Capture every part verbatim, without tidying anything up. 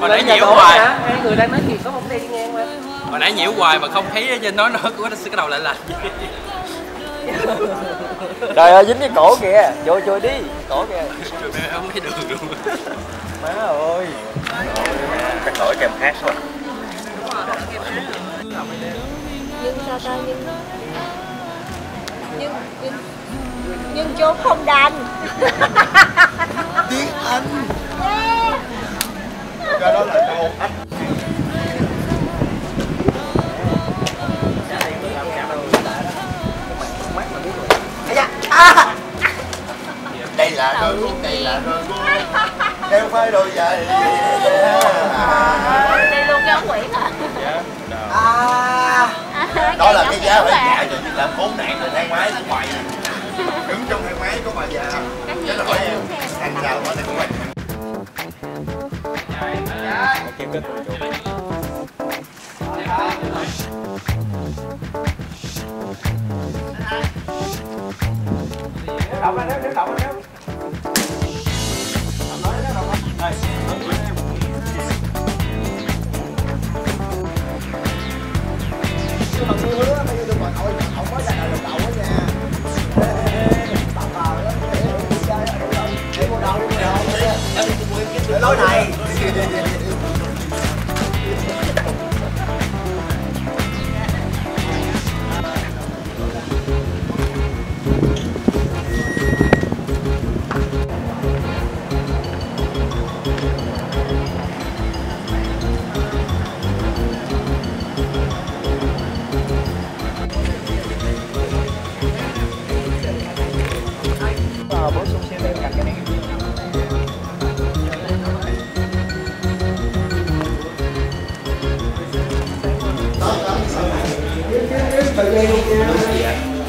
Mà nãy nhiễu hoài, hai người đang nói chuyện có bóng đen ngang qua. Mà nãy nhiễu hoài mà không thấy trên nói nó của nó cái đầu lại là. Trời ơi, dính cái cổ kìa, chui chui đi, cổ kìa. Không thấy đường luôn. Má ơi. Cắt nổi kèm hát thôi. Nhưng sao ta nhưng nhưng nhưng nhưng chốn không đành. Tiếng Anh. Cái đó là câu Anh. Đây là đôi guốc, đây là đôi guốc. Đeo phai đôi giày. Đây luôn cái ống Nguyễn hả? À, đó là cái giá phải chạy rồi, nhưng làm bốn nạn rồi thang máy cũng vậy. Đứng trong thang máy có bà già. Cái là hỏi em, hàng rào có thể có bạn. Động lên nếu, nếu động lên nếu. Động lên nếu động lên. Đây, động lên em. Chứ mà tôi hứa, bây giờ tôi gọi thôi, không có ra nào được đậu hết nha. Tạm vào đó, để vô đầu luôn rồi. Để lối này.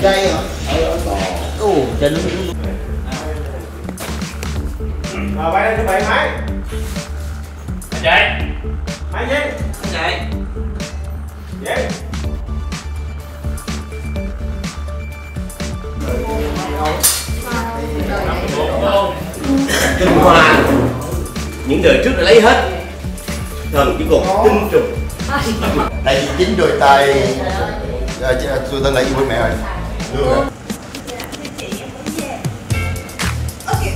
Đây hả? Ồ, trên nó xuống. Rồi, bay lên thứ bảy máy. Anh chạy. Máy gì? Anh chạy. Vậy. Kinh hoa. Những đời trước đã lấy hết. Thần chỉ còn tinh trùng. Đây chính đôi tay. Tôi tên là gì với mẹ rồi? Được rồi. Ơ kìa.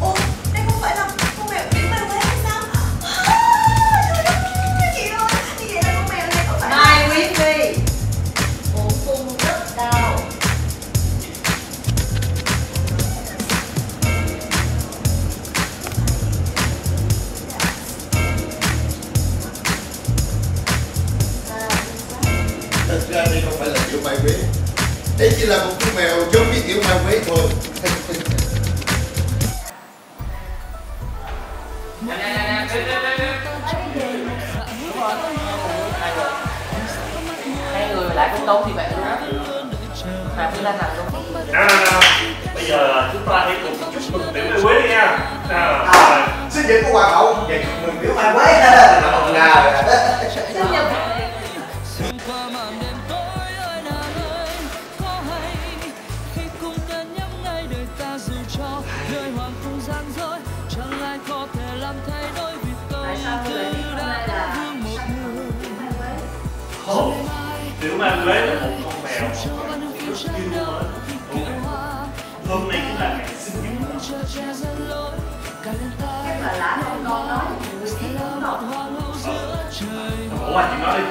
Ồ, đây không phải là con mèo biến mèo hay sao? Trời ơi, chị ơi. Như vậy là con mèo này không phải. Mai Quý Phi. Bộ cung rất đau. Thật ra đây không phải là kiểu Mai Quý. Đấy chỉ là một con mèo giống như kiểu Mai Quý thôi. Nè nè nè, đi đi đi đi. Đúng rồi. Hai người. Hai người lại cũng tốn thì vậy luôn á. Mà cứ la thẳng luôn. Nào nào nào. Bây giờ chúng ta hãy cùng chúc mừng tiểu Mai Quý đi nha. Nào. À, sinh nhật của Hoàng hậu. Vậy chúc mừng tiểu Mai Quý. Nào nào. Sinh nhật. Tiểu Mai Quý là một con mèo được yêu mến của mẹ. Hôm nay cũng là ngày sinh nhật của nó. Cái mà lá con con nói người kia cũng nói. Ủa anh chị nói đi.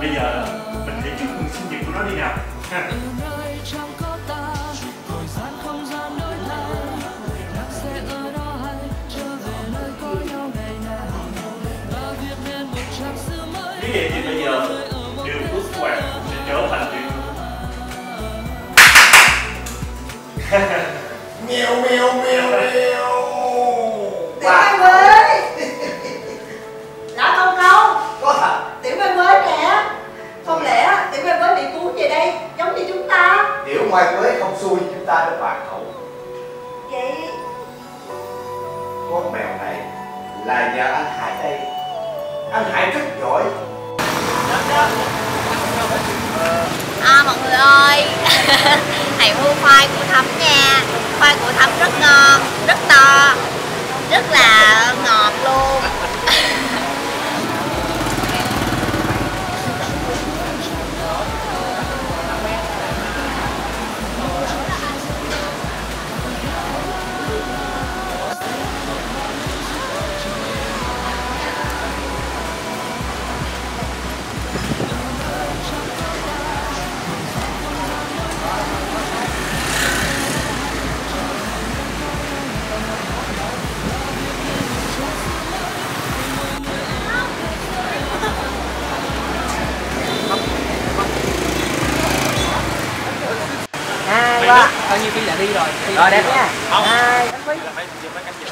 Bây giờ mình sẽ chúc mừng sinh nhật của nó đi nào. Ha. Cái gì thì bây giờ điều của Hoàng sẽ trở thành chuyện. Mèo mèo mèo mèo. Tiểu Mai Quý. Đã không lâu. Wow. Tiểu Mai Quý nè. Không lẽ Tiểu Mai Quý bị cuốn về đây giống như chúng ta? Tiểu Mai Quý không xui chúng ta được bạn cậu. Vậy con mèo này là nhà anh Hải đây. Anh Hải rất giỏi. Đó, đó. Đó, đó. Đó, đó. À, mọi người ơi, hãy mua khoai của Thấm nha. Khoai của Thấm rất ngon, rất to, rất là ngọt luôn. Bao nhiêu ký đã đi rồi? Rồi đẹp nha. Không. Hai. Phải phải